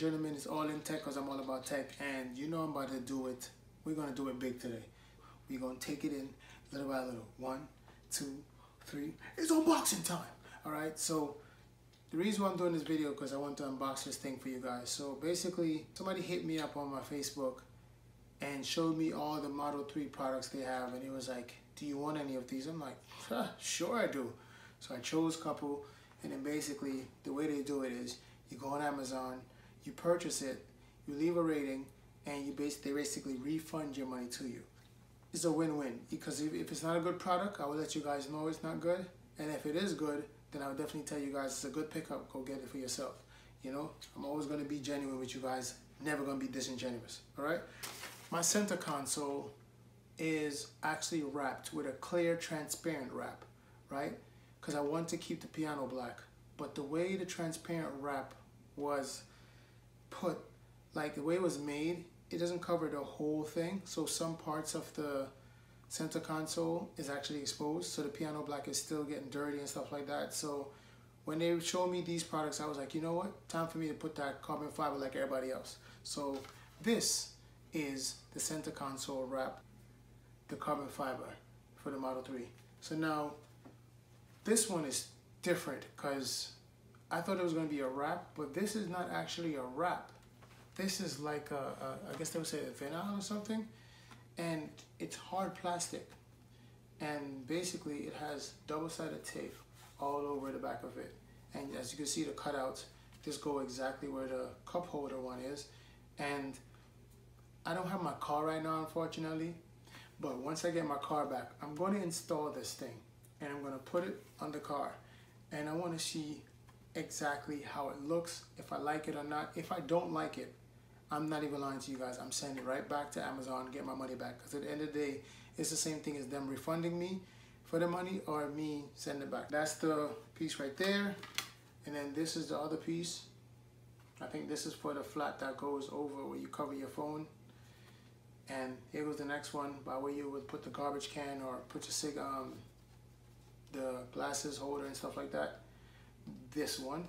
and gentlemen, it's all in tech because I'm all about tech, and you know I'm about to do it. We're going to do it big today. We're going to take it in little by little. 1, 2, 3. It's unboxing time. All right, so the reason why I'm doing this video because I want to unbox this thing for you guys. So basically, somebody hit me up on my Facebook and showed me all the Model 3 products they have, and he was like, do you want any of these? I'm like, sure I do. So I chose a couple, and then basically the way they do it is you go on Amazon, you purchase it, you leave a rating, and they basically refund your money to you. It's a win-win, because if it's not a good product, I will let you guys know it's not good, and if it is good, then I'll definitely tell you guys it's a good pickup, go get it for yourself. You know, I'm always going to be genuine with you guys, never going to be disingenuous, all right? My center console is actually wrapped with a clear, transparent wrap, right? Because I want to keep the piano black, but the way the transparent wrap was put, like the way it was made, it doesn't cover the whole thing, so some parts of the center console is actually exposed, so the piano black is still getting dirty and stuff like that. So when they showed me these products, I was like, you know what, time for me to put that carbon fiber like everybody else. So this is the center console wrap, the carbon fiber for the Model 3. So now this one is different because I thought it was going to be a wrap, but this is not actually a wrap. This is like a I guess they would say a vinyl or something, and it's hard plastic, and basically it has double-sided tape all over the back of it, and as you can see the cutouts just go exactly where the cup holder one is. And I don't have my car right now, unfortunately, but once I get my car back, I'm going to install this thing and I'm going to put it on the car, and I want to see exactly how it looks, if I like it or not. If I don't like it, I'm not even lying to you guys, I'm sending it right back to Amazon, get my money back, because at the end of the day, it's the same thing as them refunding me for the money or me sending it back. That's the piece right there, and then this is the other piece. I think this is for the flat that goes over where you cover your phone. And here goes the next one, by where you would put the garbage can or put your cig, the glasses holder and stuff like that. This one,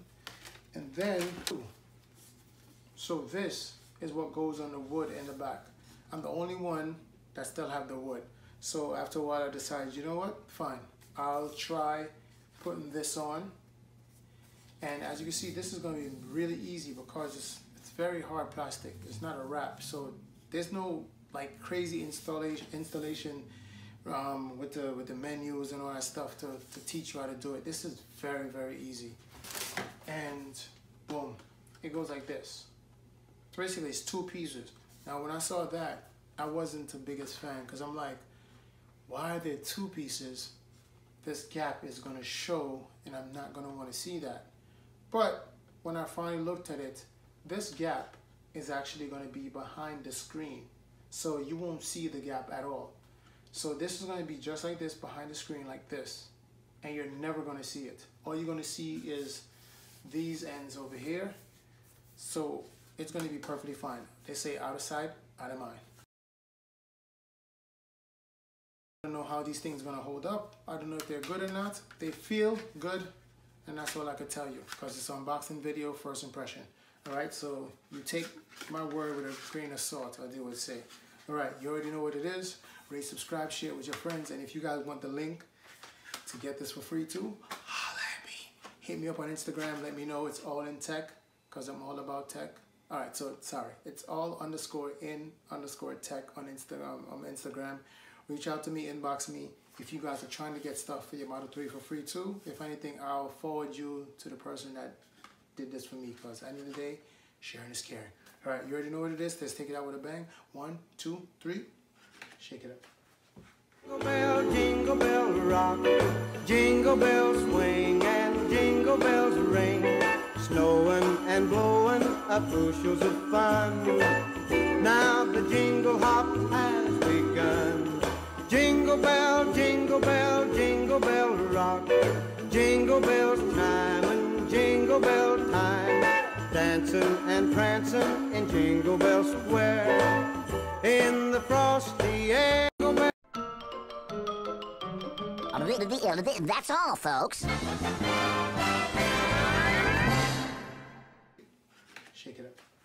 and then so this is what goes on the wood in the back. I'm the only one that still have the wood. So after a while, I decided, you know what? Fine, I'll try putting this on. And as you can see, this is going to be really easy because it's very hard plastic. It's not a wrap, so there's no like crazy installation with the menus and all that stuff to teach you how to do it. This is very, very easy. And boom, it goes like this. So basically it's two pieces. Now when I saw that, I wasn't the biggest fan because I'm like, why are there two pieces? This gap is going to show and I'm not going to want to see that. But when I finally looked at it, this gap is actually going to be behind the screen, so you won't see the gap at all. So this is going to be just like this, behind the screen like this, and you're never going to see it. All you're going to see is these ends over here, so it's going to be perfectly fine. They say out of sight, out of mind. I don't know how these things are going to hold up. I don't know if they're good or not. They feel good, and that's all I could tell you because it's an unboxing video, first impression. All right, so you take my word with a grain of salt, as they would say. All right, you already know what it is. Rate, subscribe, share it with your friends. And if you guys want the link to get this for free too, holla at me. Hit me up on Instagram. Let me know. It's all in tech because I'm all about tech. All right, so sorry. It's all_in_tech on Instagram. Reach out to me, inbox me. If you guys are trying to get stuff for your Model 3 for free too, if anything, I'll forward you to the person that did this for me because at the end of the day, sharing is caring. All right, you already know what it is. Let's take it out with a bang. 1, 2, 3. Shake it up. Jingle bell rock, jingle bells swing and jingle bells ring. Snowing and blowing up bushels of fun. Now the jingle hop has begun. Jingle bell, rock. Jingle bells time and jingle bell time. Dancing and prancing in Jingle Bell Square. In the frosty air. That's all, folks. Shake it up.